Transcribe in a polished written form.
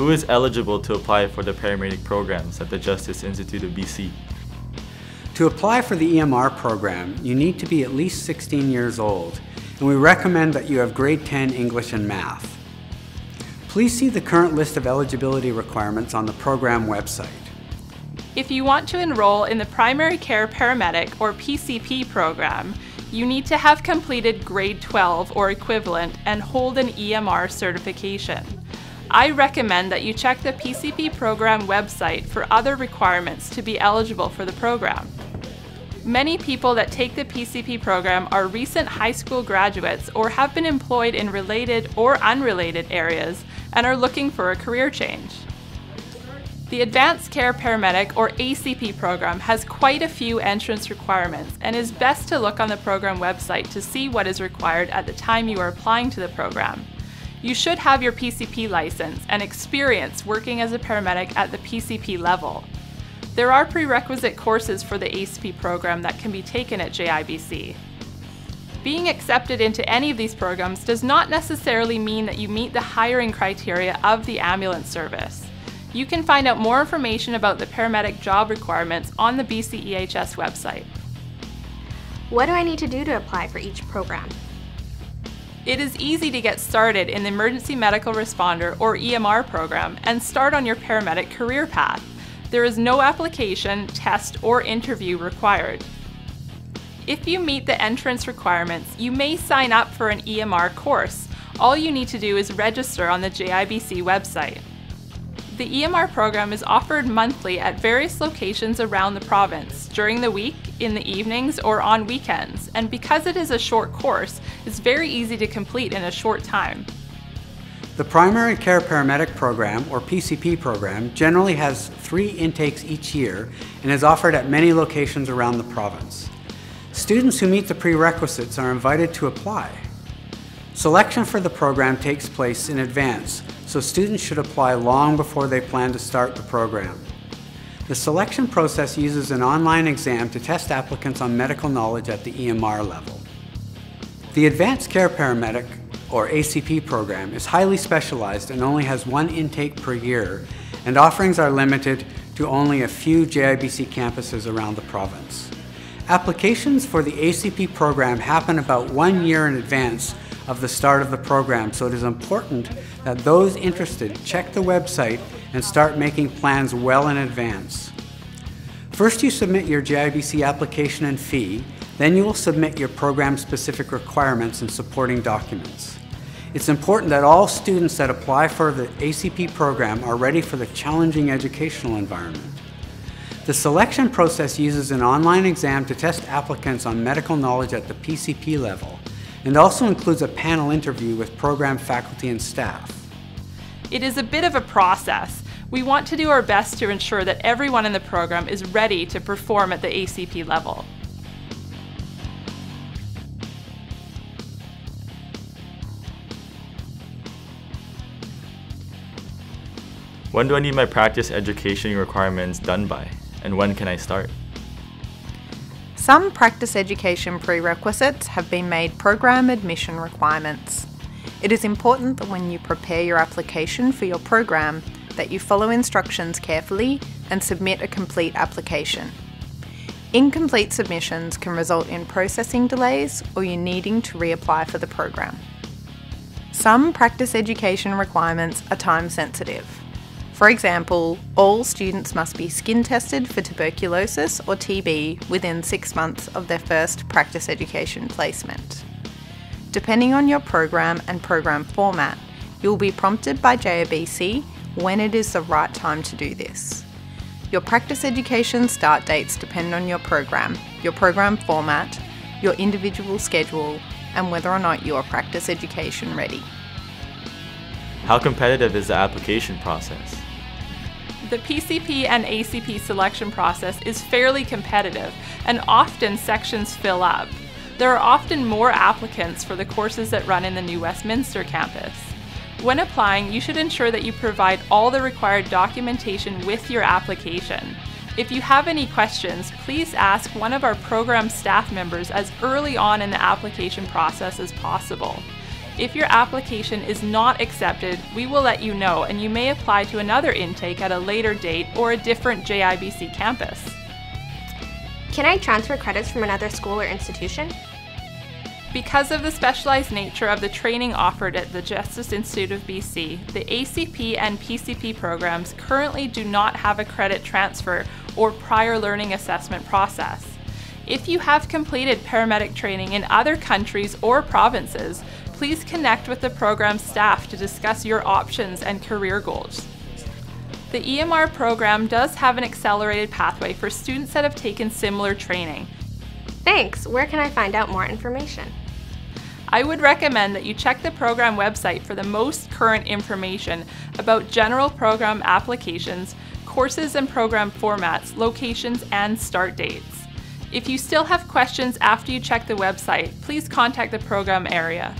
Who is eligible to apply for the paramedic programs at the Justice Institute of BC? To apply for the EMR program, you need to be at least 16 years old, and we recommend that you have grade 10 English and math. Please see the current list of eligibility requirements on the program website. If you want to enroll in the Primary Care Paramedic or PCP program, you need to have completed grade 12 or equivalent and hold an EMR certification. I recommend that you check the PCP program website for other requirements to be eligible for the program. Many people that take the PCP program are recent high school graduates or have been employed in related or unrelated areas and are looking for a career change. The Advanced Care Paramedic or ACP program has quite a few entrance requirements and is best to look on the program website to see what is required at the time you are applying to the program. You should have your PCP license and experience working as a paramedic at the PCP level. There are prerequisite courses for the ACP program that can be taken at JIBC. Being accepted into any of these programs does not necessarily mean that you meet the hiring criteria of the ambulance service. You can find out more information about the paramedic job requirements on the BCEHS website. What do I need to do to apply for each program? It is easy to get started in the Emergency Medical Responder or EMR program and start on your paramedic career path. There is no application, test, or interview required. If you meet the entrance requirements, you may sign up for an EMR course. All you need to do is register on the JIBC website. The EMR program is offered monthly at various locations around the province, during the week, in the evenings, or on weekends, and because it is a short course, it's very easy to complete in a short time. The Primary Care Paramedic program, or PCP program, generally has 3 intakes each year and is offered at many locations around the province. Students who meet the prerequisites are invited to apply. Selection for the program takes place in advance, so students should apply long before they plan to start the program. The selection process uses an online exam to test applicants on medical knowledge at the EMR level. The Advanced Care Paramedic, or ACP program, is highly specialized and only has 1 intake per year, and offerings are limited to only a few JIBC campuses around the province. Applications for the ACP program happen about 1 year in advance of the start of the program, so it is important that those interested check the website and start making plans well in advance. First you submit your JIBC application and fee, then you will submit your program-specific requirements and supporting documents. It's important that all students that apply for the ACP program are ready for the challenging educational environment. The selection process uses an online exam to test applicants on medical knowledge at the PCP level, and also includes a panel interview with program faculty and staff. It is a bit of a process. We want to do our best to ensure that everyone in the program is ready to perform at the ACP level. When do I need my practice education requirements done by, and when can I start? Some practice education prerequisites have been made program admission requirements. It is important that when you prepare your application for your program, that you follow instructions carefully and submit a complete application. Incomplete submissions can result in processing delays or you needing to reapply for the program. Some practice education requirements are time sensitive. For example, all students must be skin tested for tuberculosis or TB within 6 months of their first practice education placement. Depending on your program and program format, you will be prompted by JIBC when it is the right time to do this. Your practice education start dates depend on your program format, your individual schedule, and whether or not you are practice education ready. How competitive is the application process? The PCP and ACP selection process is fairly competitive, and often sections fill up. There are often more applicants for the courses that run in the New Westminster campus. When applying, you should ensure that you provide all the required documentation with your application. If you have any questions, please ask one of our program staff members as early on in the application process as possible. If your application is not accepted, we will let you know and you may apply to another intake at a later date or a different JIBC campus. Can I transfer credits from another school or institution? Because of the specialized nature of the training offered at the Justice Institute of BC, the ACP and PCP programs currently do not have a credit transfer or prior learning assessment process. If you have completed paramedic training in other countries or provinces, please connect with the program staff to discuss your options and career goals. The EMR program does have an accelerated pathway for students that have taken similar training. Thanks! Where can I find out more information? I would recommend that you check the program website for the most current information about general program applications, courses and program formats, locations and start dates. If you still have questions after you check the website, please contact the program area.